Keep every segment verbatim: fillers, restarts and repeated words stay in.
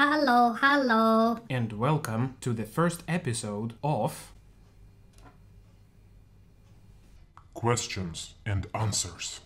Hello, hello. And welcome to the first episode of Questions and Answers.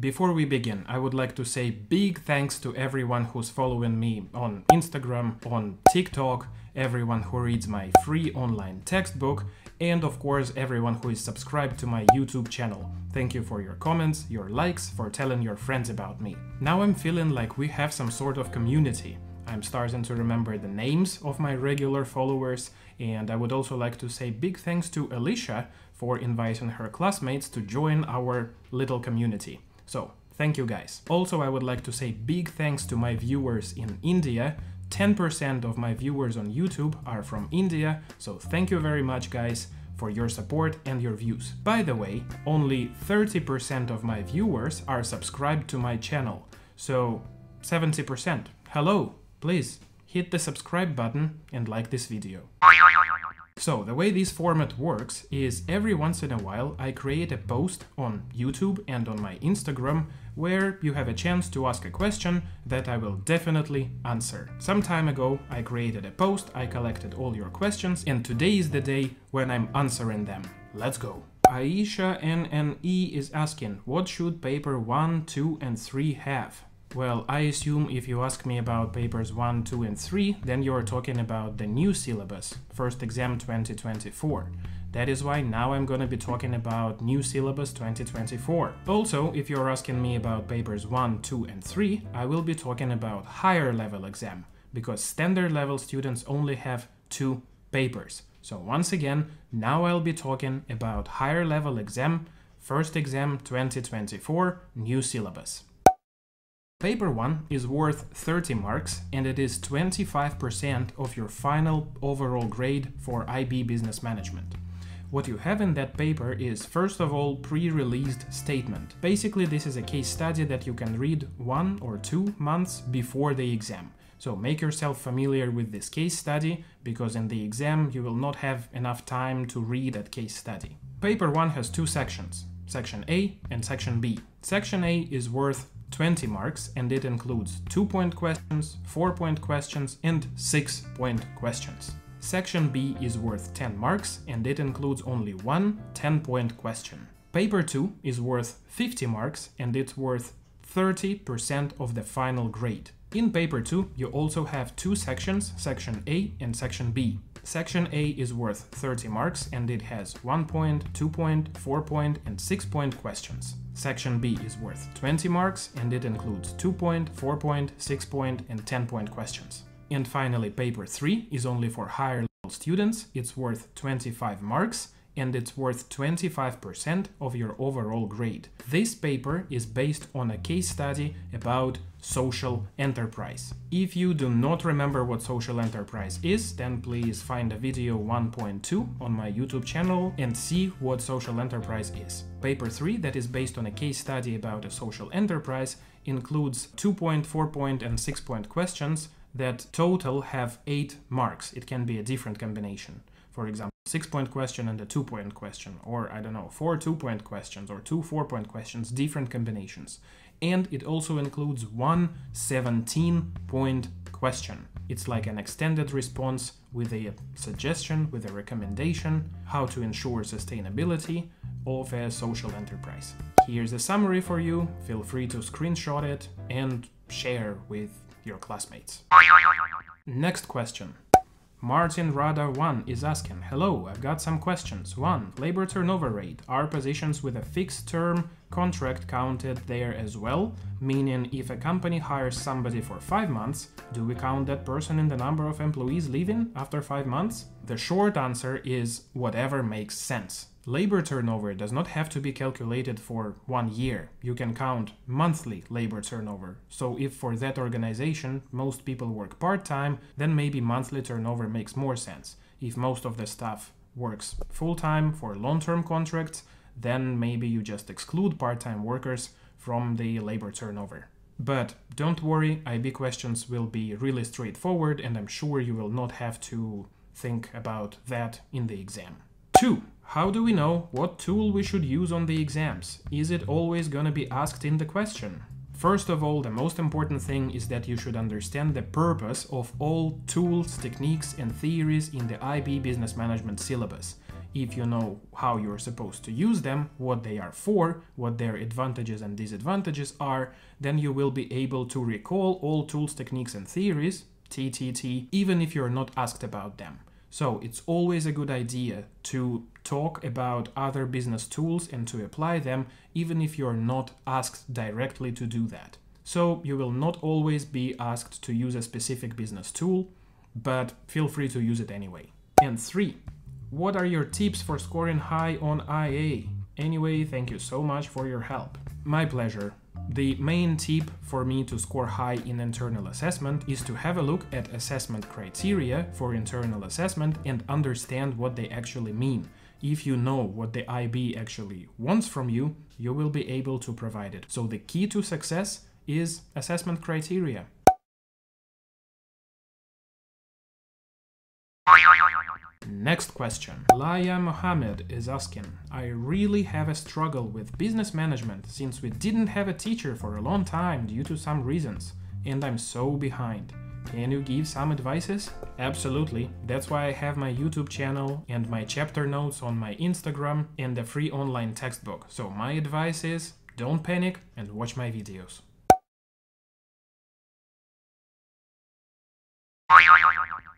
Before we begin, I would like to say big thanks to everyone who's following me on Instagram, on TikTok, everyone who reads my free online textbook, and of course everyone who is subscribed to my YouTube channel. Thank you for your comments, your likes, for telling your friends about me. Now I'm feeling like we have some sort of community. I'm starting to remember the names of my regular followers, and I would also like to say big thanks to Alicia for inviting her classmates to join our little community. So, thank you guys. Also, I would like to say big thanks to my viewers in India. ten percent of my viewers on YouTube are from India, so thank you very much, guys, for your support and your views. By the way, only thirty percent of my viewers are subscribed to my channel, so seventy percent. Hello! Please, hit the subscribe button and like this video. So, the way this format works is every once in a while I create a post on YouTube and on my Instagram where you have a chance to ask a question that I will definitely answer. Some time ago I created a post, I collected all your questions, and today is the day when I'm answering them. Let's go! Aisha N N E is asking, what should paper one, two and three have? Well, I assume if you ask me about papers one, two and three, then you're talking about the new syllabus, first exam twenty twenty-four. That is why now I'm gonna be talking about new syllabus twenty twenty-four. Also, if you're asking me about papers one, two and three, I will be talking about higher level exam, because standard level students only have two papers. So once again, now I'll be talking about higher level exam, first exam twenty twenty-four, new syllabus. Paper one is worth thirty marks and it is twenty-five percent of your final overall grade for I B Business Management. What you have in that paper is, first of all, pre-released statement. Basically, this is a case study that you can read one or two months before the exam. So make yourself familiar with this case study, because in the exam you will not have enough time to read that case study. Paper one has two sections, Section A and Section B. Section A is worth twenty marks and it includes two-point questions, four-point questions and six-point questions. Section B is worth ten marks and it includes only one ten-point question. Paper two is worth fifty marks and it's worth thirty percent of the final grade. In Paper two you also have two sections, Section A and Section B. Section A is worth thirty marks and it has one-point, two-point, four-point and six-point questions. Section B is worth twenty marks and it includes two-point, four-point, six-point and ten-point questions. And finally, Paper three is only for higher level students, it's worth twenty-five marks and it's worth twenty-five percent of your overall grade. This paper is based on a case study about social enterprise. If you do not remember what social enterprise is, then please find a video one point two on my YouTube channel and see what social enterprise is. Paper three, that is based on a case study about a social enterprise, includes two-point, four-point and six-point questions that total have eight marks. It can be a different combination. For example, six-point question and a two-point question, or I don't know, four two-point questions or two four-point questions, different combinations. And it also includes one seventeen-point question. It's like an extended response with a suggestion, with a recommendation, how to ensure sustainability of a social enterprise. Here's a summary for you, feel free to screenshot it and share with your classmates. Next question. Martin Rada one is asking, hello, I've got some questions. one. Labor turnover rate. Are positions with a fixed term contract counted there as well? Meaning, if a company hires somebody for five months, do we count that person in the number of employees leaving after five months? The short answer is whatever makes sense. Labor turnover does not have to be calculated for one year. You can count monthly labor turnover. So if for that organization most people work part-time, then maybe monthly turnover makes more sense. If most of the staff works full-time for long-term contracts, then maybe you just exclude part-time workers from the labor turnover. But don't worry, I B questions will be really straightforward and I'm sure you will not have to think about that in the exam. two. How do we know what tool we should use on the exams? Is it always gonna be asked in the question? First of all, the most important thing is that you should understand the purpose of all tools, techniques and theories in the I B Business Management syllabus. If you know how you're supposed to use them, what they are for, what their advantages and disadvantages are, then you will be able to recall all tools, techniques and theories, T T T, even if you're not asked about them. So it's always a good idea to talk about other business tools and to apply them, even if you're not asked directly to do that. So you will not always be asked to use a specific business tool, but feel free to use it anyway. And three, what are your tips for scoring high on I A? Anyway, thank you so much for your help. My pleasure. The main tip for me to score high in internal assessment is to have a look at assessment criteria for internal assessment and understand what they actually mean. If you know what the I B actually wants from you, you will be able to provide it. So the key to success is assessment criteria. Next question. Laia Mohamed is asking, I really have a struggle with business management since we didn't have a teacher for a long time due to some reasons, and I'm so behind. Can you give some advices? Absolutely. That's why I have my YouTube channel and my chapter notes on my Instagram and a free online textbook. So my advice is, don't panic and watch my videos.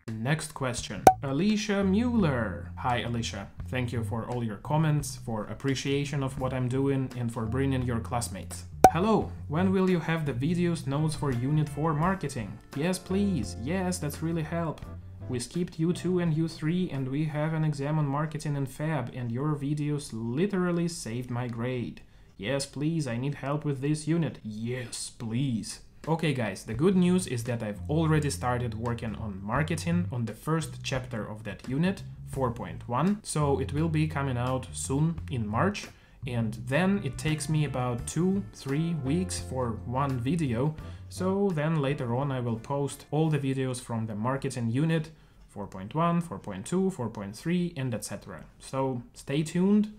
Next question. Alicia Mueller. Hi Alicia. Thank you for all your comments, for appreciation of what I'm doing, and for bringing your classmates. Hello, when will you have the videos notes for Unit four marketing? Yes please, yes, that's really help. We skipped U two and U three and we have an exam on marketing in Feb and your videos literally saved my grade. Yes please, I need help with this unit. Yes please. Okay guys, the good news is that I've already started working on marketing on the first chapter of that unit, four point one, so it will be coming out soon in March, and then it takes me about two, three weeks for one video, so then later on I will post all the videos from the marketing unit, four point one, four point two, four point three, and et cetera. So stay tuned.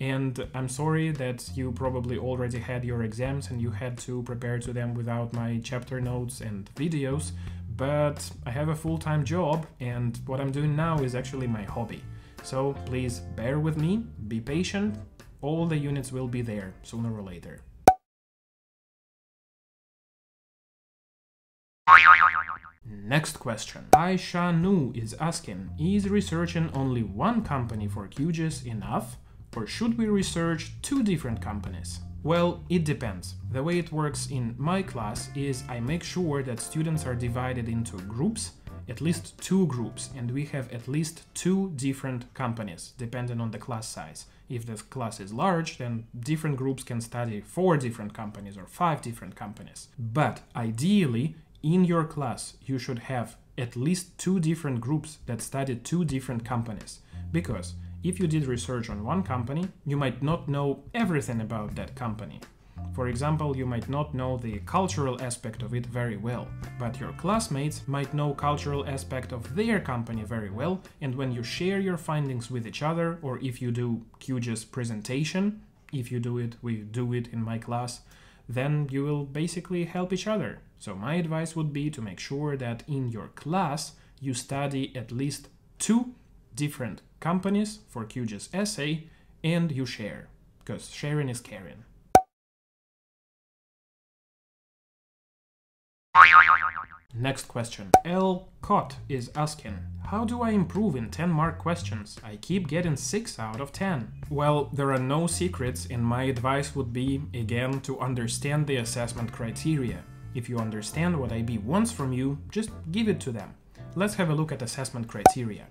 And I'm sorry that you probably already had your exams and you had to prepare to them without my chapter notes and videos, but I have a full-time job and what I'm doing now is actually my hobby. So please bear with me, be patient, all the units will be there sooner or later. Next question. Aisha Nu is asking, is researching only one company for CUEGIS enough? Or should we research two different companies? Well, it depends. The way it works in my class is I make sure that students are divided into groups, at least two groups, and we have at least two different companies, depending on the class size. If the class is large, then different groups can study four different companies or five different companies. But ideally, in your class, you should have at least two different groups that study two different companies, because if you did research on one company, you might not know everything about that company. For example, you might not know the cultural aspect of it very well, but your classmates might know cultural aspect of their company very well, and when you share your findings with each other, or if you do CUEGIS presentation, if you do it, we do it in my class, then you will basically help each other. So my advice would be to make sure that in your class you study at least two different companies for CUEGIS essay, and you share, because sharing is caring. Next question. L. Cot is asking, how do I improve in ten mark questions? I keep getting six out of ten. Well, there are no secrets, and my advice would be, again, to understand the assessment criteria. If you understand what I B wants from you, just give it to them. Let's have a look at assessment criteria.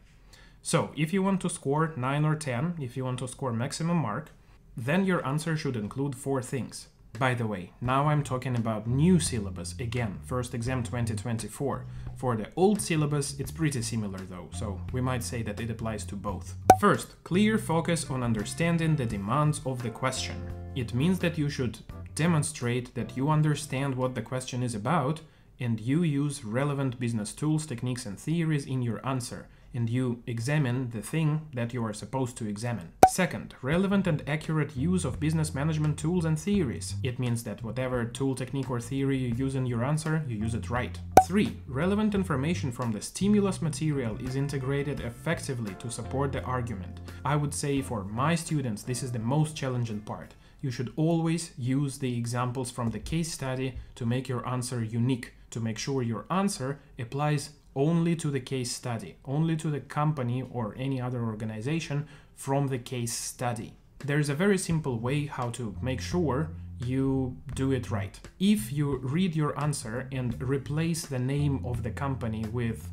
So, if you want to score nine or ten, if you want to score maximum mark, then your answer should include four things. By the way, now I'm talking about new syllabus again, first exam twenty twenty-four. For the old syllabus, it's pretty similar though, so we might say that it applies to both. First, clear focus on understanding the demands of the question. It means that you should demonstrate that you understand what the question is about and you use relevant business tools, techniques and theories in your answer. and you examine the thing that you are supposed to examine. Second, relevant and accurate use of business management tools and theories. It means that whatever tool, technique or theory you use in your answer, you use it right. Three, relevant information from the stimulus material is integrated effectively to support the argument. I would say for my students this is the most challenging part. You should always use the examples from the case study to make your answer unique, to make sure your answer applies only to the case study, only to the company or any other organization from the case study. There is a very simple way how to make sure you do it right. If you read your answer and replace the name of the company with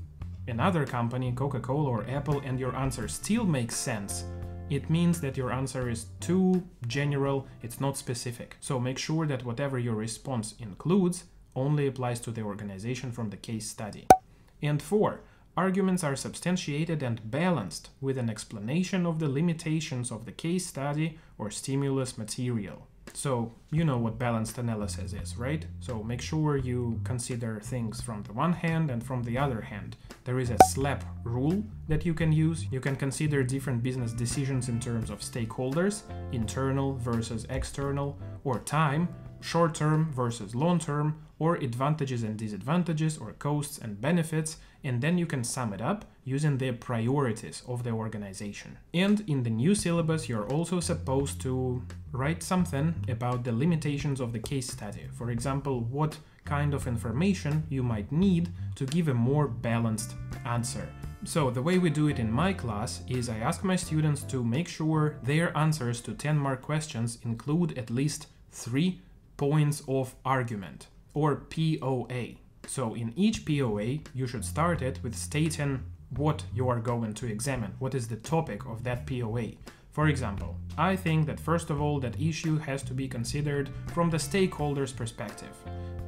another company, Coca-Cola or Apple, and your answer still makes sense, it means that your answer is too general, it's not specific. So make sure that whatever your response includes only applies to the organization from the case study. And four, arguments are substantiated and balanced with an explanation of the limitations of the case study or stimulus material. So you know what balanced analysis is, right? So make sure you consider things from the one hand and from the other hand. There is a SLAP rule that you can use. You can consider different business decisions in terms of stakeholders, internal versus external, or time, short-term versus long-term, or advantages and disadvantages, or costs and benefits, and then you can sum it up using the priorities of the organization. And in the new syllabus, you're also supposed to write something about the limitations of the case study. For example, what kind of information you might need to give a more balanced answer. So the way we do it in my class is I ask my students to make sure their answers to ten mark questions include at least three points of argument, or P O A. So in each P O A, you should start it with stating what you are going to examine, what is the topic of that P O A. For example, I think that first of all, that issue has to be considered from the stakeholders' perspective.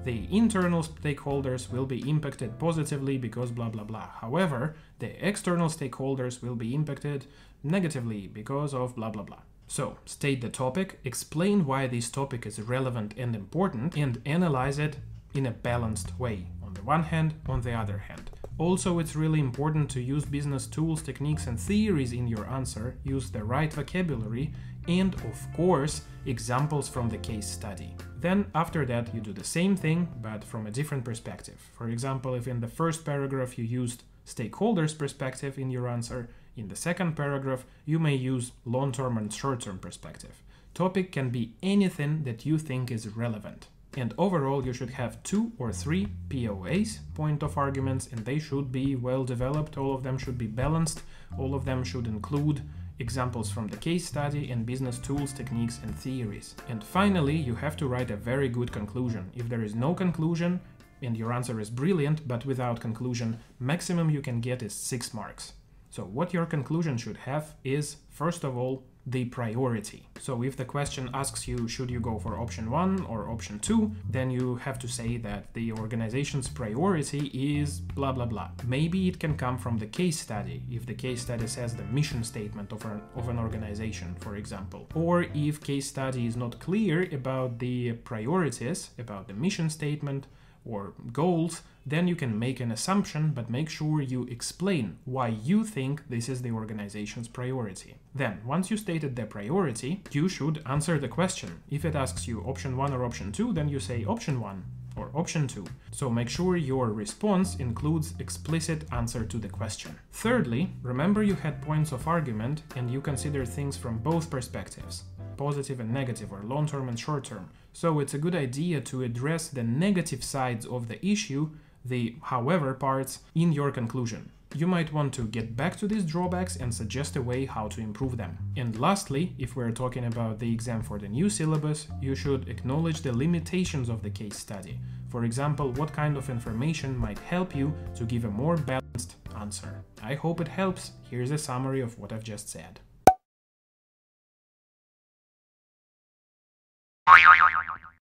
The internal stakeholders will be impacted positively because blah blah blah. However, the external stakeholders will be impacted negatively because of blah blah blah. So, state the topic, explain why this topic is relevant and important, and analyze it in a balanced way, on the one hand, on the other hand. Also, it's really important to use business tools, techniques and theories in your answer, use the right vocabulary, and, of course, examples from the case study. Then, after that, you do the same thing, but from a different perspective. For example, if in the first paragraph you used stakeholders' perspective in your answer, in the second paragraph, you may use long-term and short-term perspective. Topic can be anything that you think is relevant. And overall, you should have two or three P O As, point of arguments, and they should be well developed, all of them should be balanced, all of them should include examples from the case study and business tools, techniques, and theories. And finally, you have to write a very good conclusion. If there is no conclusion, and your answer is brilliant, but without conclusion, maximum you can get is six marks. So what your conclusion should have is, first of all, the priority. So if the question asks you, should you go for option one or option two, then you have to say that the organization's priority is blah blah blah. Maybe it can come from the case study, if the case study says the mission statement of an, of an organization, for example. Or if case study is not clear about the priorities, about the mission statement, or goals, then you can make an assumption, but make sure you explain why you think this is the organization's priority. Then, once you stated the priority, you should answer the question. If it asks you option one or option two, then you say option one or option two. So make sure your response includes explicit answer to the question. Thirdly, remember you had points of argument and you consider things from both perspectives, positive and negative, or long-term and short-term. So it's a good idea to address the negative sides of the issue, the however parts, in your conclusion. You might want to get back to these drawbacks and suggest a way how to improve them. And lastly, if we're talking about the exam for the new syllabus, you should acknowledge the limitations of the case study. For example, what kind of information might help you to give a more balanced answer. I hope it helps. Here's a summary of what I've just said.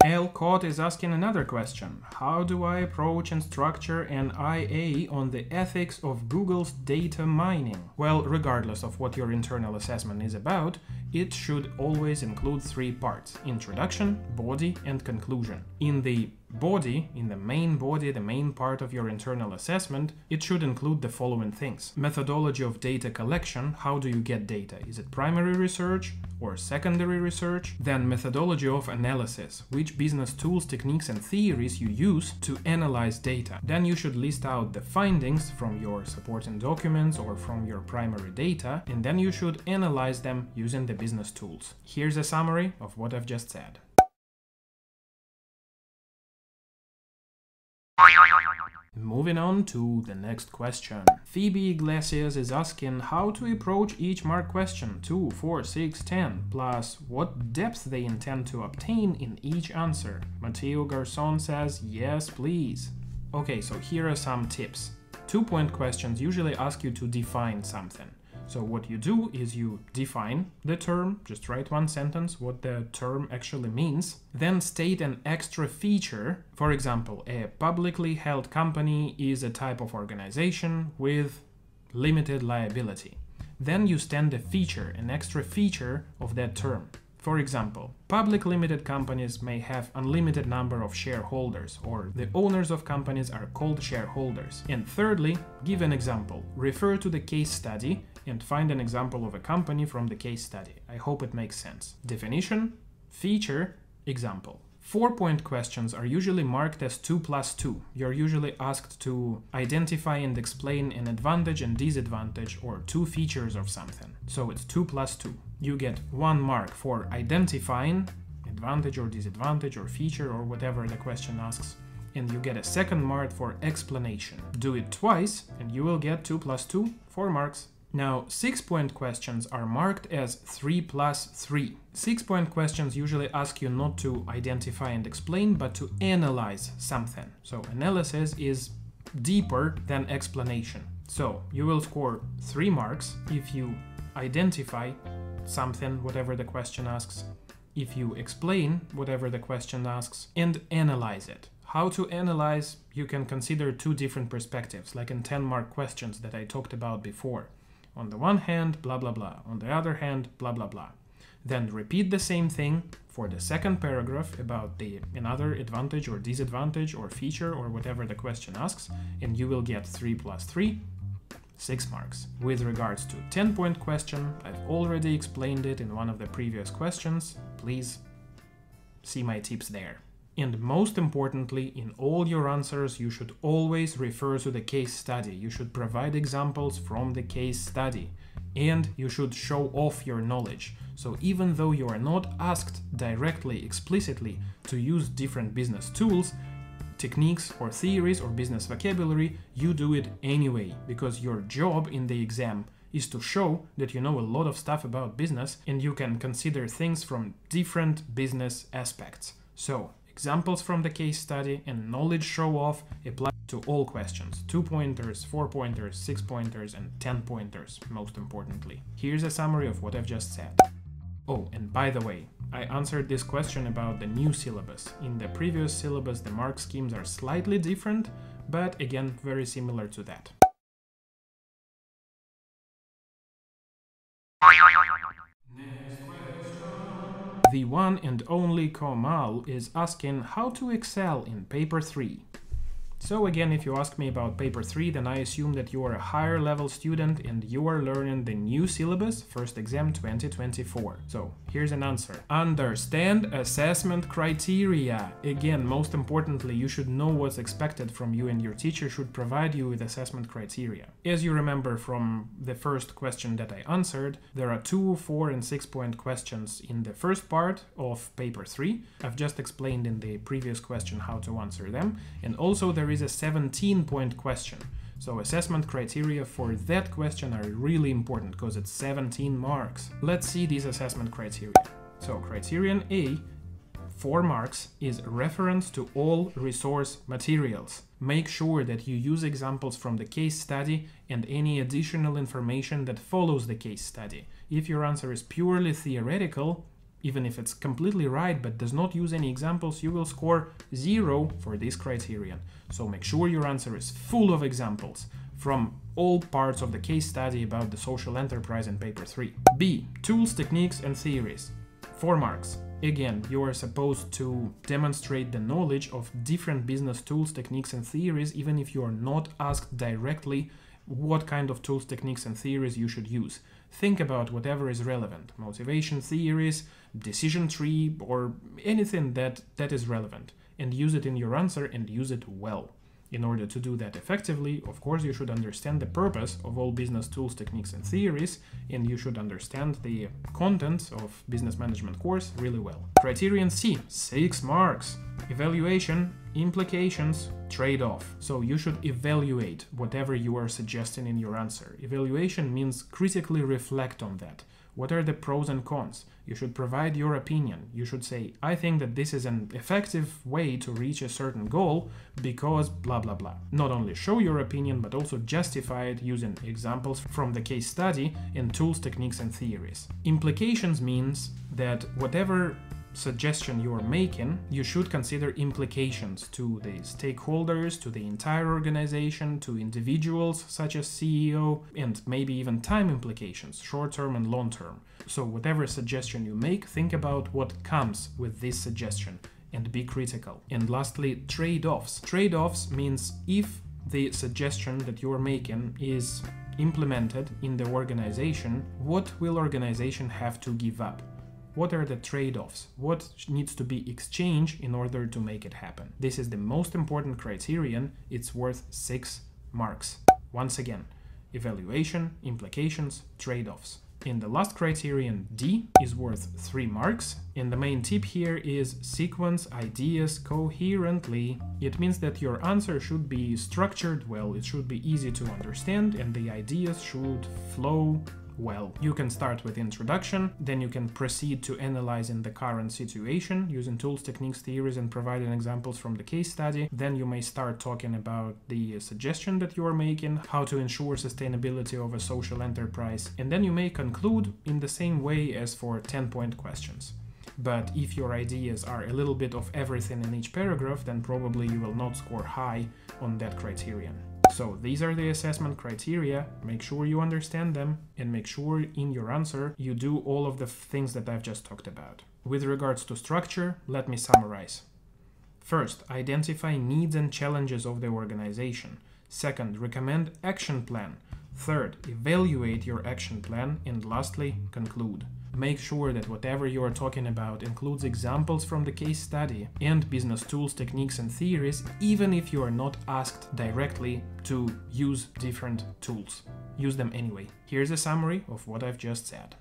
L. Cot is asking another question. How do I approach and structure an I A on the ethics of Google's data mining? Well, regardless of what your internal assessment is about, it should always include three parts: introduction, body, and conclusion. In the body, in the main body, the main part of your internal assessment, it should include the following things: methodology of data collection, how do you get data, is it primary research or secondary research, then methodology of analysis, which business tools, techniques and theories you use to analyze data. Then you should list out the findings from your supporting documents or from your primary data, and then you should analyze them using the business tools. Here's a summary of what I've just said. Moving on to the next question. Phoebe Iglesias is asking how to approach each mark question two, four, six, ten, plus what depth they intend to obtain in each answer. Matteo Garçon says yes please. Okay, so here are some tips. Two-point questions usually ask you to define something. So what you do is you define the term, just write one sentence what the term actually means, then state an extra feature. For example, a publicly held company is a type of organization with limited liability. Then you stand a feature, an extra feature of that term. For example, public limited companies may have unlimited number of shareholders, or the owners of companies are called shareholders. And thirdly, give an example. Refer to the case study and find an example of a company from the case study. I hope it makes sense. Definition, feature, example. Four-point questions are usually marked as two plus two. You're usually asked to identify and explain an advantage and disadvantage or two features of something. So it's two plus two. You get one mark for identifying advantage or disadvantage or feature or whatever the question asks, and you get a second mark for explanation. Do it twice and you will get two plus two, four marks. Now, six-point questions are marked as three plus three. Six-point questions usually ask you not to identify and explain, but to analyze something. So analysis is deeper than explanation. So you will score three marks if you identify something, whatever the question asks, if you explain whatever the question asks, and analyze it. How to analyze? You can consider two different perspectives, like in ten-mark questions that I talked about before. On the one hand, blah, blah, blah. On the other hand, blah, blah, blah. Then repeat the same thing for the second paragraph about the another advantage or disadvantage or feature or whatever the question asks, and you will get three plus three, six marks. With regards to ten-point question, I've already explained it in one of the previous questions. Please see my tips there. And most importantly, in all your answers, you should always refer to the case study. You should provide examples from the case study, and you should show off your knowledge. So even though you are not asked directly, explicitly to use different business tools, techniques or theories or business vocabulary, you do it anyway, because your job in the exam is to show that you know a lot of stuff about business and you can consider things from different business aspects. So examples from the case study and knowledge show-off apply to all questions. Two-pointers, four-pointers, six-pointers, and ten-pointers, most importantly. Here's a summary of what I've just said. Oh, and by the way, I answered this question about the new syllabus. In the previous syllabus, the mark schemes are slightly different, but again, very similar to that. The one and only Komal is asking how to excel in paper three. So again, if you ask me about paper three, then I assume that you are a higher level student and you are learning the new syllabus, first exam twenty twenty-four. So here's an answer. Understand assessment criteria. Again, most importantly, you should know what's expected from you, and your teacher should provide you with assessment criteria. As you remember from the first question that I answered, there are two, four, and six point questions in the first part of paper three. I've just explained in the previous question how to answer them, and also there is is a seventeen-point question. So assessment criteria for that question are really important because it's seventeen marks. Let's see these assessment criteria. So criterion A, four marks, is reference to all resource materials. Make sure that you use examples from the case study and any additional information that follows the case study. If your answer is purely theoretical, even if it's completely right but does not use any examples, you will score zero for this criterion. So make sure your answer is full of examples, from all parts of the case study about the social enterprise in paper three. B. Tools, techniques and theories. Four marks. Again, you are supposed to demonstrate the knowledge of different business tools, techniques and theories, even if you are not asked directly what kind of tools, techniques and theories you should use. Think about whatever is relevant, motivation theories, decision tree, or anything that, that is relevant, and use it in your answer and use it well. In order to do that effectively, of course, you should understand the purpose of all business tools, techniques, and theories, and you should understand the contents of business management course really well. Criterion C, six marks. Evaluation, implications, trade-off. So you should evaluate whatever you are suggesting in your answer. Evaluation means critically reflect on that. What are the pros and cons? You should provide your opinion. You should say, I think that this is an effective way to reach a certain goal because blah, blah, blah. Not only show your opinion, but also justify it using examples from the case study and tools, techniques, and theories. Implications means that whatever suggestion you are making, you should consider implications to the stakeholders, to the entire organization, to individuals such as C E O, and maybe even time implications, short-term and long-term. So whatever suggestion you make, think about what comes with this suggestion and be critical. And lastly, trade-offs. Trade-offs means if the suggestion that you are making is implemented in the organization, what will organization have to give up? What are the trade-offs? What needs to be exchanged in order to make it happen? This is the most important criterion. It's worth six marks. Once again, evaluation, implications, trade-offs. And the last criterion, D, is worth three marks. And the main tip here is sequence ideas coherently. It means that your answer should be structured well, it should be easy to understand, and the ideas should flow well. You can start with introduction, then you can proceed to analyzing the current situation using tools, techniques, theories, and providing examples from the case study. Then you may start talking about the suggestion that you are making, how to ensure sustainability of a social enterprise, and then you may conclude in the same way as for ten-point questions. But if your ideas are a little bit of everything in each paragraph, then probably you will not score high on that criterion. So these are the assessment criteria. Make sure you understand them and make sure in your answer you do all of the things that I've just talked about. With regards to structure, let me summarize. First, identify needs and challenges of the organization. Second, recommend action plan. Third, evaluate your action plan. And lastly, conclude. Make sure that whatever you are talking about includes examples from the case study and business tools, techniques, and theories, even if you are not asked directly to use different tools. Use them anyway. Here's a summary of what I've just said.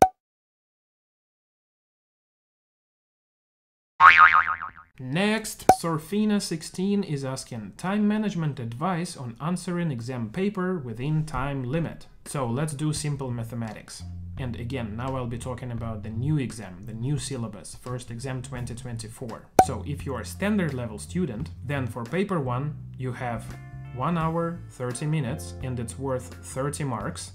Next, Sorfina sixteen is asking time management advice on answering exam paper within time limit. So let's do simple mathematics. And again, now I'll be talking about the new exam, the new syllabus, first exam twenty twenty-four. So if you are a standard level student, then for paper one, you have one hour, thirty minutes, and it's worth thirty marks.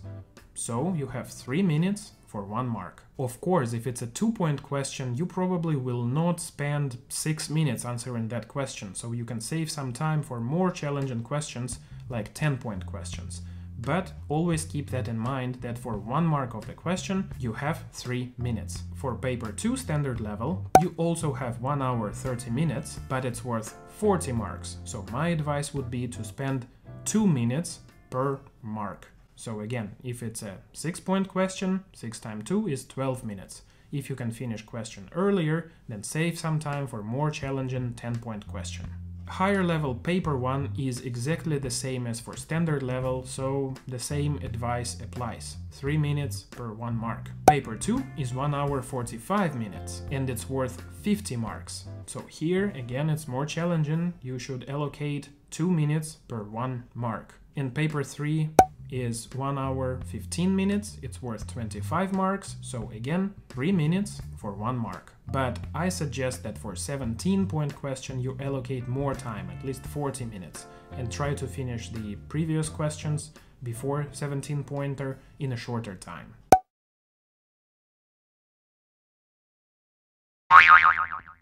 So you have three minutes for one mark. Of course, if it's a two-point question, you probably will not spend six minutes answering that question. So you can save some time for more challenging questions like ten-point questions. But always keep that in mind that for one mark of the question, you have three minutes. For paper two standard level, you also have one hour, thirty minutes, but it's worth forty marks. So my advice would be to spend two minutes per mark. So again, if it's a six point question, six times two is twelve minutes. If you can finish question earlier, then save some time for more challenging ten point question. Higher level paper one is exactly the same as for standard level, so the same advice applies. three minutes per one mark. Paper two is one hour forty-five minutes and it's worth fifty marks. So here again it's more challenging, you should allocate two minutes per one mark. And paper three is one hour fifteen minutes, it's worth twenty-five marks, so again three minutes for one mark. But I suggest that for seventeen point question you allocate more time, at least forty minutes, and try to finish the previous questions before seventeen pointer in a shorter time.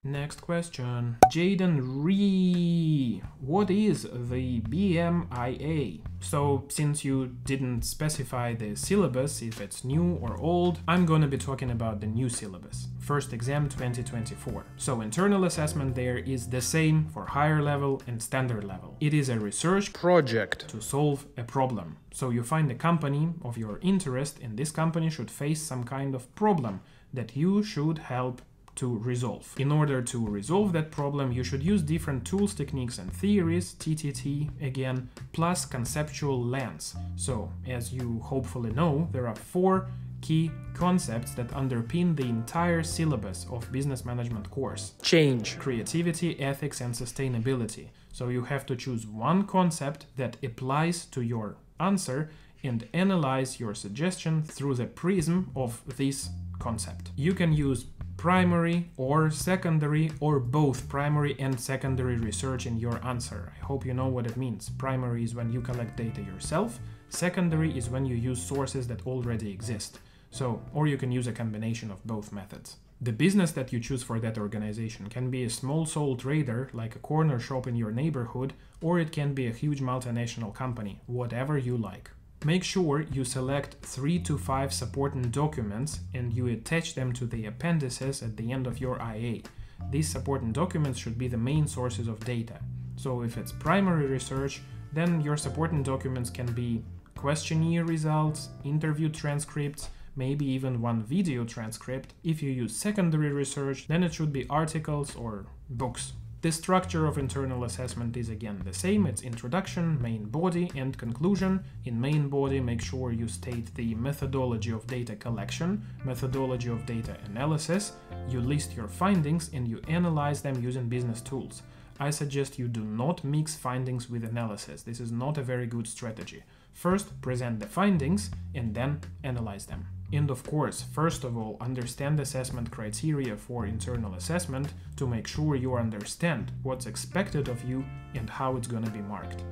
Next question. Jaden Rhee. What is the B M I A? So, since you didn't specify the syllabus, if it's new or old, I'm gonna be talking about the new syllabus. First exam twenty twenty-four. So, internal assessment there is the same for higher level and standard level. It is a research project to solve a problem. So, you find a company of your interest, and this company should face some kind of problem that you should help to resolve. In order to resolve that problem, you should use different tools, techniques and theories, T T T again, plus conceptual lens. So, as you hopefully know, there are four key concepts that underpin the entire syllabus of business management course. Change, creativity, ethics and sustainability. So you have to choose one concept that applies to your answer and analyze your suggestion through the prism of this concept. You can use primary or secondary or both primary and secondary research in your answer. I hope you know what it means. Primary is when you collect data yourself. Secondary is when you use sources that already exist. So, or you can use a combination of both methods. The business that you choose for that organization can be a small sole trader, like a corner shop in your neighborhood, or it can be a huge multinational company, whatever you like. Make sure you select three to five supporting documents and you attach them to the appendices at the end of your I A. These supporting documents should be the main sources of data. So if it's primary research, then your supporting documents can be questionnaire results, interview transcripts, maybe even one video transcript. If you use secondary research, then it should be articles or books. The structure of internal assessment is again the same. It's introduction, main body, and conclusion. In main body, make sure you state the methodology of data collection, methodology of data analysis, you list your findings, and you analyze them using business tools. I suggest you do not mix findings with analysis. This is not a very good strategy. First, present the findings, and then analyze them. And of course, first of all, understand assessment criteria for internal assessment to make sure you understand what's expected of you and how it's going to be marked.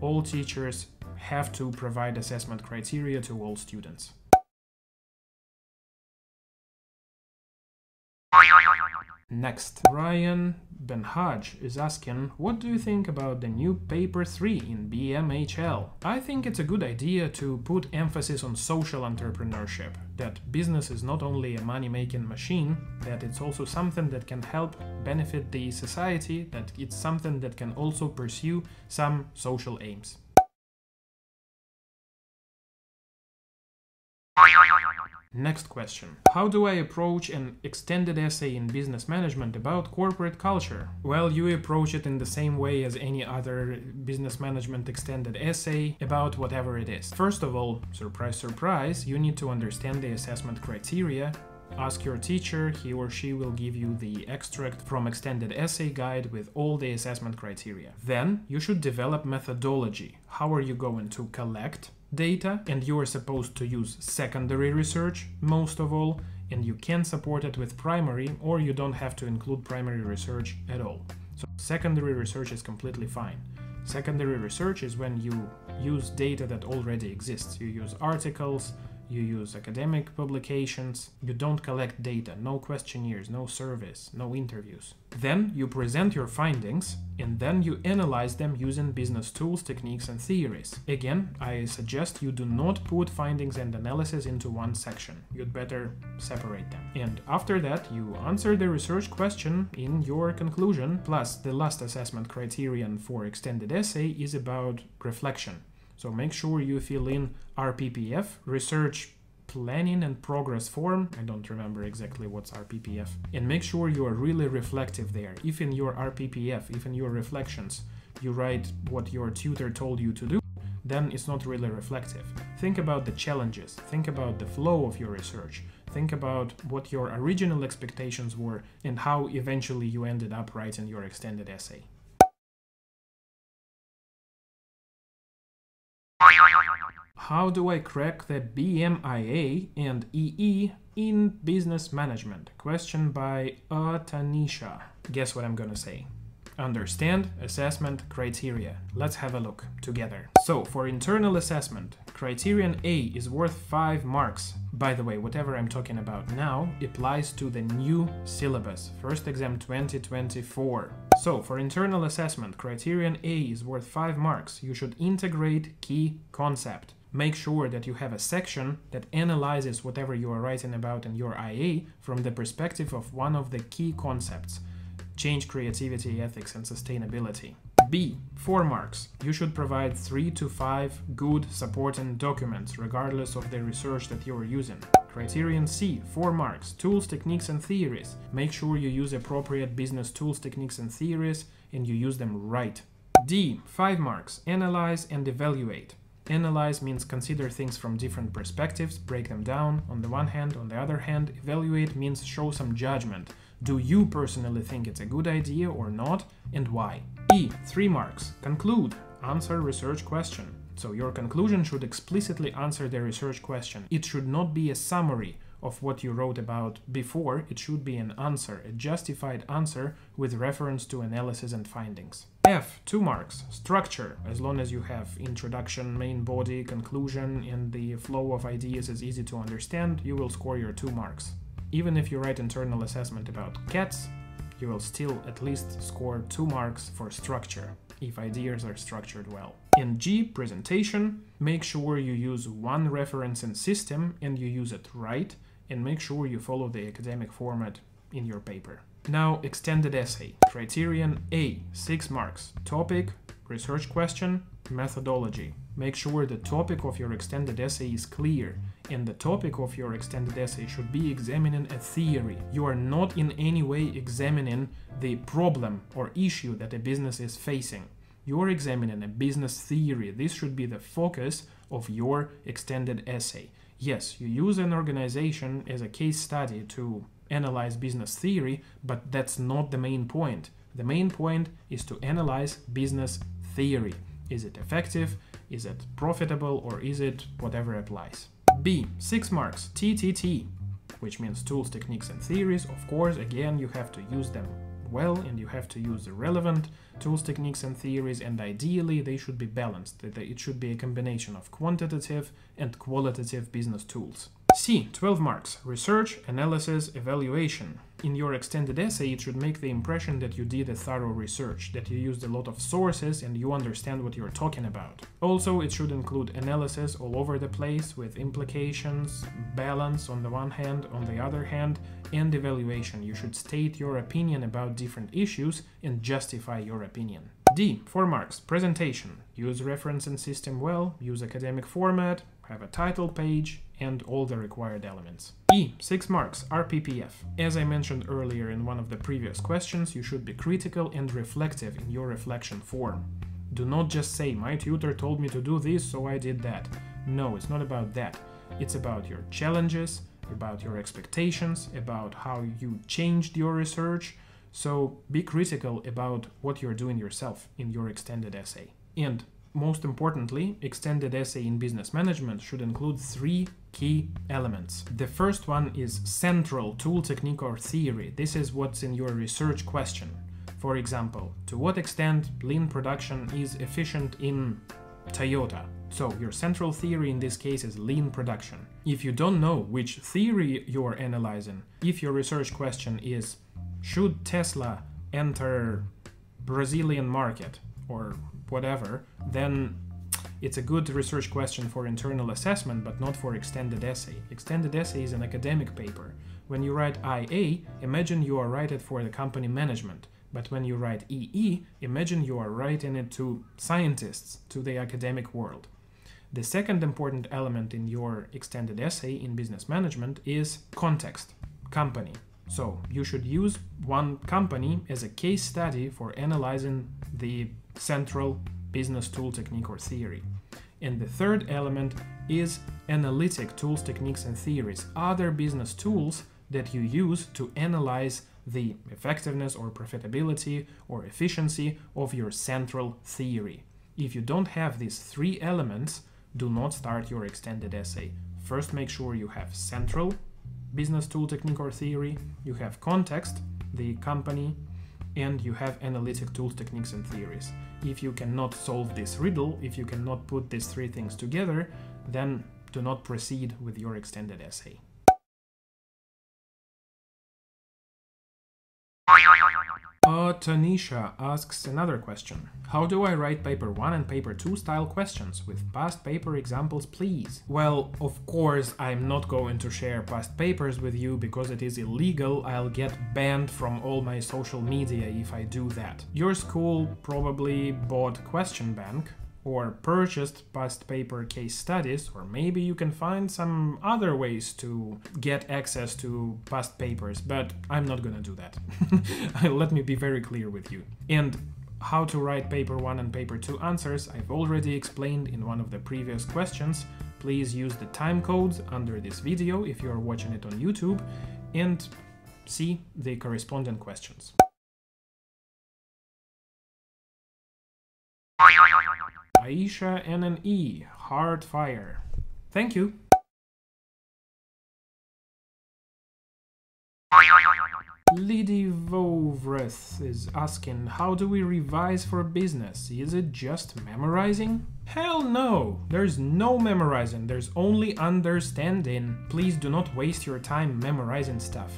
All teachers have to provide assessment criteria to all students. Next, Ryan Benhaj is asking, what do you think about the new paper three in B M H L? I think it's a good idea to put emphasis on social entrepreneurship, that business is not only a money-making machine, that it's also something that can help benefit the society, that it's something that can also pursue some social aims. Next question. How do I approach an extended essay in business management about corporate culture? Well, you approach it in the same way as any other business management extended essay about whatever it is. First of all, surprise, surprise, you need to understand the assessment criteria. Ask your teacher, he or she will give you the extract from extended essay guide with all the assessment criteria. Then you should develop methodology. How are you going to collect data? And you are supposed to use secondary research most of all, and you can support it with primary, or you don't have to include primary research at all. So secondary research is completely fine. Secondary research is when you use data that already exists. You use articles, you use academic publications, you don't collect data, no questionnaires, no surveys, no interviews. Then you present your findings, and then you analyze them using business tools, techniques and theories. Again, I suggest you do not put findings and analysis into one section. You'd better separate them. And after that, you answer the research question in your conclusion, plus the last assessment criterion for extended essay is about reflection. So make sure you fill in R P P F, Research Planning and Progress Form. I don't remember exactly what's R P P F. And make sure you are really reflective there. If in your R P P F, if in your reflections, you write what your tutor told you to do, then it's not really reflective. Think about the challenges, think about the flow of your research, think about what your original expectations were and how eventually you ended up writing your extended essay. How do I crack the B M I A and E E in business management? Question by uh, Tanisha. Guess what I'm gonna say. Understand assessment criteria. Let's have a look together. So for internal assessment, criterion A is worth five marks. By the way, whatever I'm talking about now applies to the new syllabus, first exam twenty twenty-four. So for internal assessment, criterion A is worth five marks. You should integrate key concept. Make sure that you have a section that analyzes whatever you are writing about in your I A from the perspective of one of the key concepts: change, creativity, ethics, and sustainability. B. Four marks. You should provide three to five good supporting documents, regardless of the research that you're using. Criterion C. Four marks. Tools, techniques, and theories. Make sure you use appropriate business tools, techniques, and theories, and you use them right. D. Five marks. Analyze and evaluate. Analyze means consider things from different perspectives, break them down on the one hand, on the other hand. Evaluate means show some judgment. Do you personally think it's a good idea or not, and why? E. Three marks. Conclude. Answer research question. So your conclusion should explicitly answer the research question. It should not be a summary of what you wrote about before. It should be an answer, a justified answer with reference to analysis and findings. F. Two marks. Structure. As long as you have introduction, main body, conclusion, and the flow of ideas is easy to understand, you will score your two marks. Even if you write internal assessment about cats, you will still at least score two marks for structure, if ideas are structured well. In G. Presentation. Make sure you use one reference and system, and you use it right, and make sure you follow the academic format in your paper. Now, extended essay. Criterion A, six marks. Topic, research question, methodology. Make sure the topic of your extended essay is clear, and the topic of your extended essay should be examining a theory. You are not in any way examining the problem or issue that a business is facing. You are examining a business theory. This should be the focus of your extended essay. Yes, you use an organization as a case study to analyze business theory, but that's not the main point. The main point is to analyze business theory. Is it effective? Is it profitable? Or is it whatever applies? B. Six marks. T T T, which means tools, techniques, and theories. Of course, again, you have to use them well, and you have to use the relevant tools, techniques, and theories, and ideally they should be balanced. It should be a combination of quantitative and qualitative business tools. C. twelve marks. Research, analysis, evaluation. In your extended essay, it should make the impression that you did a thorough research, that you used a lot of sources and you understand what you're talking about. Also, it should include analysis all over the place with implications, balance on the one hand, on the other hand, and evaluation. You should state your opinion about different issues and justify your opinion. D. four marks. Presentation. Use reference and system well, use academic format, have a title page, and all the required elements. E. six marks. R P P F. As I mentioned earlier in one of the previous questions, you should be critical and reflective in your reflection form. Do not just say, my tutor told me to do this, so I did that. No, it's not about that. It's about your challenges, about your expectations, about how you changed your research. So be critical about what you're doing yourself in your extended essay. And most importantly, extended essay in business management should include three key elements. The first one is central tool, technique, or theory. This is what's in your research question. For example, to what extent lean production is efficient in Toyota? So your central theory in this case is lean production. If you don't know which theory you're analyzing, if your research question is, should Tesla enter Brazilian market or whatever, then it's a good research question for internal assessment, but not for extended essay. Extended essay is an academic paper. When you write I A, imagine you are writing for the company management. But when you write E E, imagine you are writing it to scientists, to the academic world. The second important element in your extended essay in business management is context, company. So you should use one company as a case study for analyzing the central business tool, technique, or theory. And the third element is analytic tools, techniques, and theories, other business tools that you use to analyze the effectiveness or profitability or efficiency of your central theory. If you don't have these three elements, do not start your extended essay. First, make sure you have central business tool, technique, or theory, you have context, the company, and you have analytic tools, techniques and theories. If you cannot solve this riddle, if you cannot put these three things together, then do not proceed with your extended essay. Uh, Tanisha asks another question. How do I write paper one and paper two style questions with past paper examples, please? Well, of course, I'm not going to share past papers with you because it is illegal. I'll get banned from all my social media if I do that. Your school probably bought Question Bank or purchased past paper case studies, or maybe you can find some other ways to get access to past papers, but I'm not gonna do that. Let me be very clear with you. And how to write paper one and paper two answers, I've already explained in one of the previous questions. Please use the time codes under this video if you're watching it on YouTube and see the corresponding questions. Aisha N N E, hard fire. Thank you. Lydie Vovres is asking, how do we revise for business? Is it just memorizing? Hell no! There's no memorizing, there's only understanding. Please do not waste your time memorizing stuff.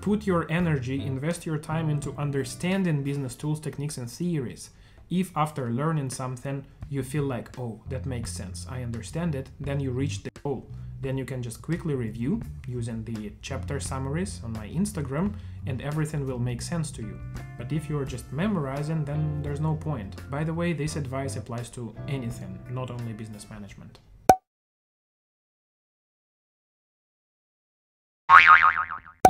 Put your energy, invest your time into understanding business tools, techniques and theories. If after learning something you feel like, oh, that makes sense, I understand it, then you reach the goal. Then you can just quickly review using the chapter summaries on my Instagram and everything will make sense to you. But if you're just memorizing, then there's no point. By the way, this advice applies to anything, not only business management.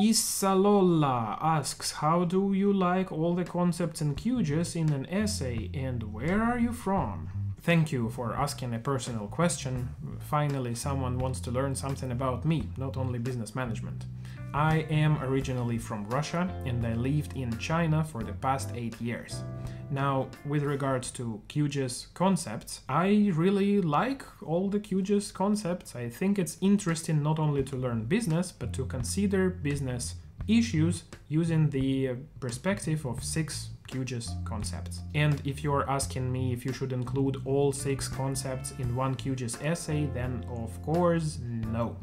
Isalola asks, how do you like all the concepts and CUEGIS in an essay and where are you from? Thank you for asking a personal question. Finally, someone wants to learn something about me, not only business management. I am originally from Russia and I lived in China for the past eight years. Now, with regards to CUEGIS concepts, I really like all the CUEGIS concepts. I think it's interesting not only to learn business, but to consider business issues using the perspective of six CUEGIS concepts. And if you're asking me if you should include all six concepts in one CUEGIS essay, then of course, no.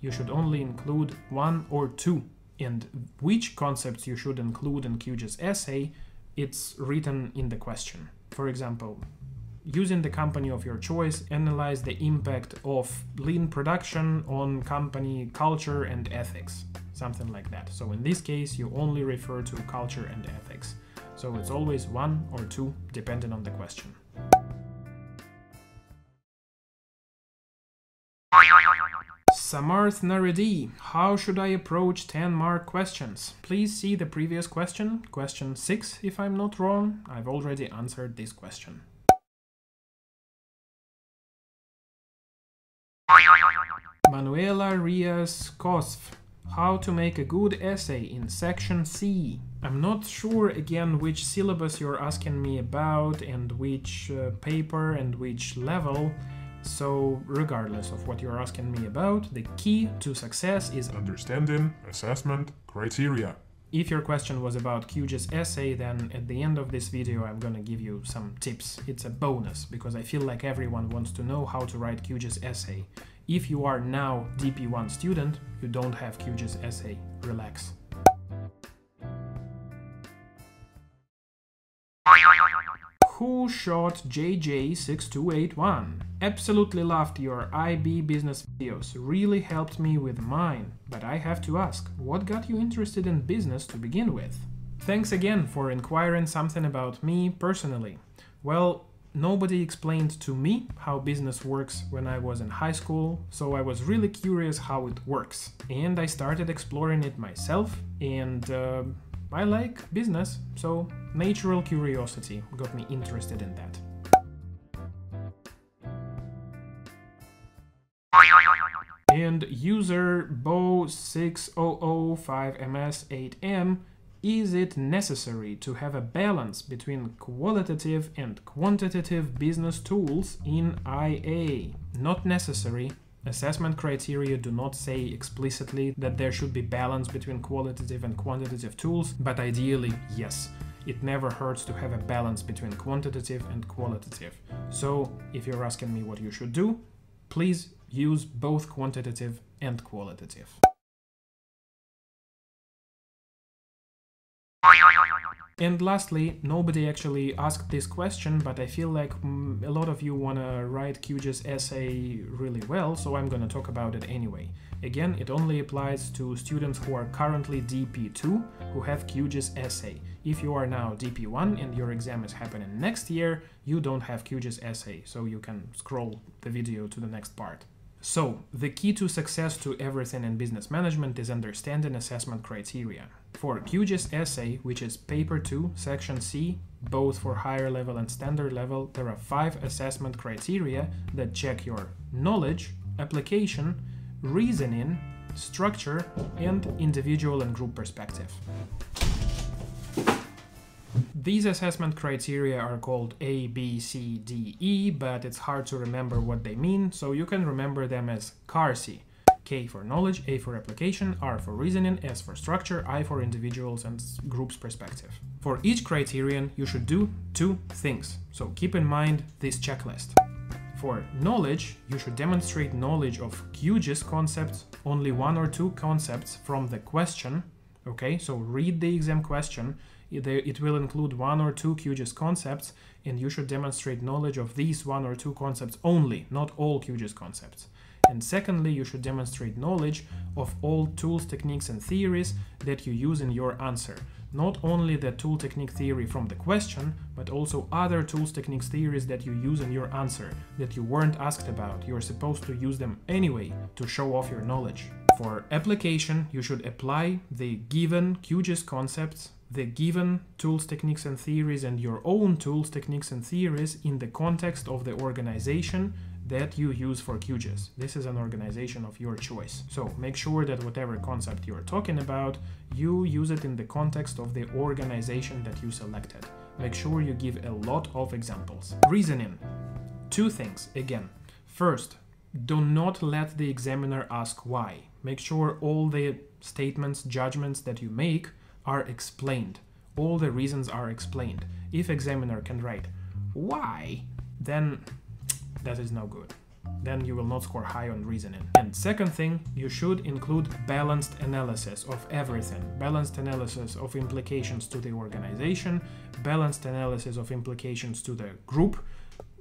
You should only include one or two. And which concepts you should include in CUEGIS essay, it's written in the question. For example, using the company of your choice, analyze the impact of lean production on company culture and ethics, something like that. So in this case, you only refer to culture and ethics. So it's always one or two, depending on the question. Samarth Naredi, how should I approach ten mark questions? Please see the previous question, question six, if I'm not wrong. I've already answered this question. Manuela Rias Kosf, how to make a good essay in section C. I'm not sure again which syllabus you're asking me about and which uh, paper and which level. So, regardless of what you're asking me about, the key to success is understanding, assessment, criteria. If your question was about CUEGIS essay, then at the end of this video I'm gonna give you some tips. It's a bonus, because I feel like everyone wants to know how to write CUEGIS essay. If you are now D P one student, you don't have CUEGIS essay. Relax. Who shot J J six two eight one? Absolutely loved your I B business videos, really helped me with mine. But I have to ask, what got you interested in business to begin with? Thanks again for inquiring something about me personally. Well, nobody explained to me how business works when I was in high school, so I was really curious how it works. And I started exploring it myself, and uh, I like business, so natural curiosity got me interested in that. And user B O six zero zero five M S eight M, is it necessary to have a balance between qualitative and quantitative business tools in I A? Not necessary. Assessment criteria do not say explicitly that there should be balance between qualitative and quantitative tools, but ideally, yes. It never hurts to have a balance between quantitative and qualitative. So if you're asking me what you should do, please use both quantitative and qualitative. And lastly, nobody actually asked this question, but I feel like mm, a lot of you wanna write CUEGIS essay really well, so I'm gonna talk about it anyway. Again, it only applies to students who are currently D P two, who have CUEGIS essay. If you are now D P one and your exam is happening next year, you don't have CUEGIS essay, so you can scroll the video to the next part. So, the key to success to everything in business management is understanding assessment criteria. For CUEGIS essay, which is Paper two, Section C, both for higher level and standard level, there are five assessment criteria that check your knowledge, application, reasoning, structure, and individual and group perspective. These assessment criteria are called A, B, C, D, E, but it's hard to remember what they mean, so you can remember them as C A R C. K for knowledge, A for application, R for reasoning, S for structure, I for individuals and groups perspective. For each criterion, you should do two things, so keep in mind this checklist. For knowledge, you should demonstrate knowledge of CUEGIS concepts, only one or two concepts from the question, okay, so read the exam question. It will include one or two CUEGIS concepts, and you should demonstrate knowledge of these one or two concepts only, not all CUEGIS concepts. And secondly, you should demonstrate knowledge of all tools, techniques, and theories that you use in your answer. Not only the tool technique theory from the question, but also other tools, techniques, theories that you use in your answer, that you weren't asked about. You're supposed to use them anyway to show off your knowledge. For application, you should apply the given CUEGIS concepts, the given tools, techniques, and theories, and your own tools, techniques, and theories in the context of the organization that you use for CUEGIS. This is an organization of your choice. So make sure that whatever concept you're talking about, you use it in the context of the organization that you selected. Make sure you give a lot of examples. Reasoning. Two things, again. First, do not let the examiner ask why. Make sure all the statements, judgments that you make are explained. All the reasons are explained. If examiner can write why, then that is no good. Then you will not score high on reasoning. And second thing, you should include balanced analysis of everything. Balanced analysis of implications to the organization, balanced analysis of implications to the group,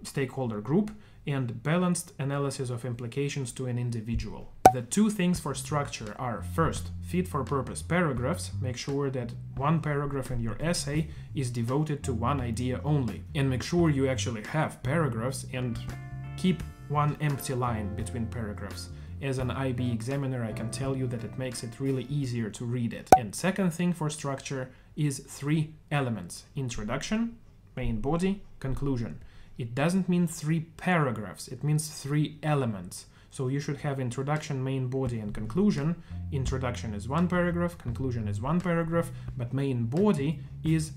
stakeholder group, and balanced analysis of implications to an individual. The two things for structure are, first, fit for purpose paragraphs. Make sure that one paragraph in your essay is devoted to one idea only. And make sure you actually have paragraphs and keep one empty line between paragraphs. As an I B examiner, I can tell you that it makes it really easier to read it. And second thing for structure is three elements: introduction, main body, conclusion. It doesn't mean three paragraphs, it means three elements. So you should have introduction, main body, and conclusion. Introduction is one paragraph, conclusion is one paragraph, but main body is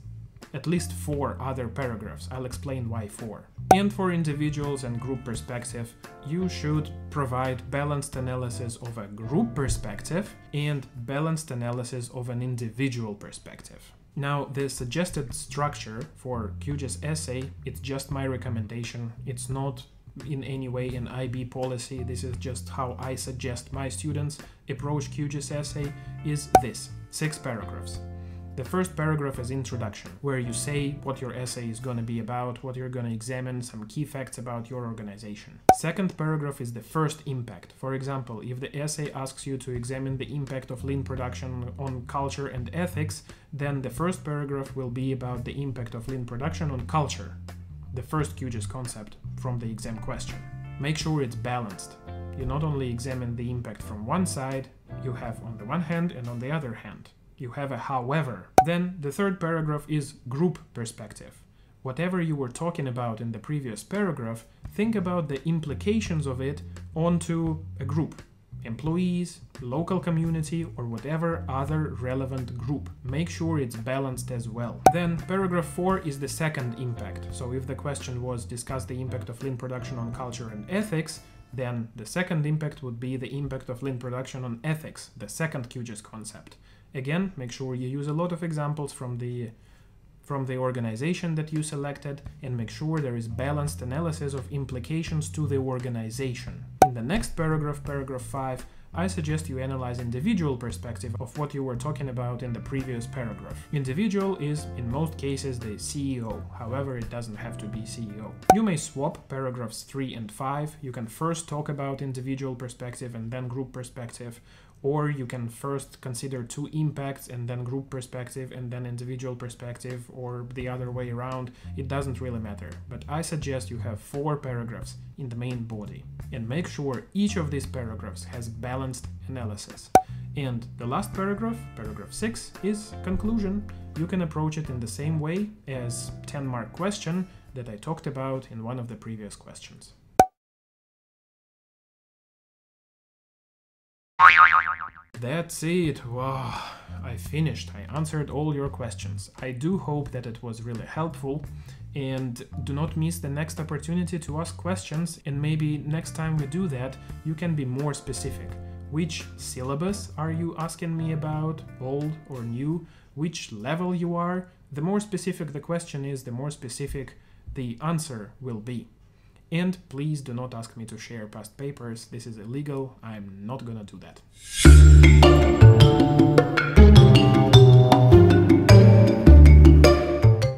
at least four other paragraphs. I'll explain why four. And for individuals and group perspective, you should provide balanced analysis of a group perspective and balanced analysis of an individual perspective. Now, the suggested structure for CUEGIS essay, it's just my recommendation. It's not in any way an I B policy. This is just how I suggest my students approach CUEGIS essay, is this: six paragraphs. The first paragraph is introduction, where you say what your essay is going to be about, what you're going to examine, some key facts about your organization. Second paragraph is the first impact. For example, if the essay asks you to examine the impact of lean production on culture and ethics, then the first paragraph will be about the impact of lean production on culture, the first CUEGIS concept from the exam question. Make sure it's balanced. You not only examine the impact from one side, you have on the one hand and on the other hand. You have a however. Then the third paragraph is group perspective. Whatever you were talking about in the previous paragraph, think about the implications of it onto a group. Employees, local community, or whatever other relevant group. Make sure it's balanced as well. Then paragraph four is the second impact. So if the question was discuss the impact of lean production on culture and ethics, then the second impact would be the impact of lean production on ethics, the second CUEGIS concept. Again, make sure you use a lot of examples from the from the organization that you selected and make sure there is balanced analysis of implications to the organization. In the next paragraph, paragraph five, I suggest you analyze individual perspective of what you were talking about in the previous paragraph. Individual is, in most cases, the C E O, however it doesn't have to be C E O. You may swap paragraphs three and five, you can first talk about individual perspective and then group perspective, or you can first consider two impacts and then group perspective and then individual perspective, or the other way around, it doesn't really matter. But I suggest you have four paragraphs in the main body and make sure each of these paragraphs has balance analysis. And the last paragraph, paragraph six, is conclusion. You can approach it in the same way as ten mark question that I talked about in one of the previous questions. That's it. Wow, I finished. I answered all your questions. I do hope that it was really helpful. And do not miss the next opportunity to ask questions, and maybe next time we do that, you can be more specific. Which syllabus are you asking me about, old or new? Which level you are? The more specific the question is, the more specific the answer will be. And please do not ask me to share past papers. This is illegal. I'm not gonna do that.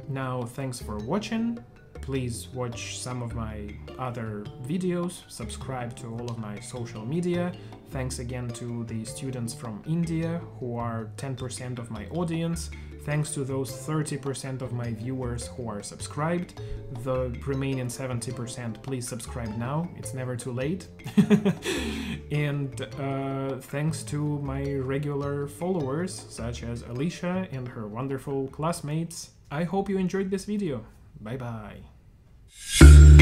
Now, thanks for watching. Please watch some of my other videos, subscribe to all of my social media. Thanks again to the students from India who are ten percent of my audience. Thanks to those thirty percent of my viewers who are subscribed. The remaining seventy percent, please subscribe now. It's never too late. And uh, thanks to my regular followers, such as Alicia and her wonderful classmates. I hope you enjoyed this video. Bye-bye.